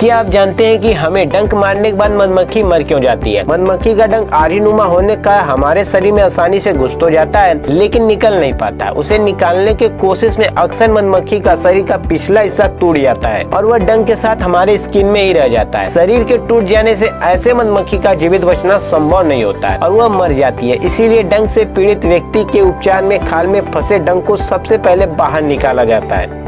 क्या आप जानते हैं कि हमें डंक मारने के बाद मधुमक्खी मर क्यों जाती है? मधुमक्खी का डंक आरीनुमा होने का हमारे शरीर में आसानी से घुस तो जाता है लेकिन निकल नहीं पाता। उसे निकालने के कोशिश में अक्सर मधुमक्खी का शरीर का पिछला हिस्सा टूट जाता है और वह डंक के साथ हमारे स्किन में ही रह जाता है। शरीर के टूट जाने से ऐसे मधुमक्खी का जीवित बचना संभव नहीं होता है और वह मर जाती है। इसीलिए डंक से पीड़ित व्यक्ति के उपचार में खाल में फंसे डंक को सबसे पहले बाहर निकाला जाता है।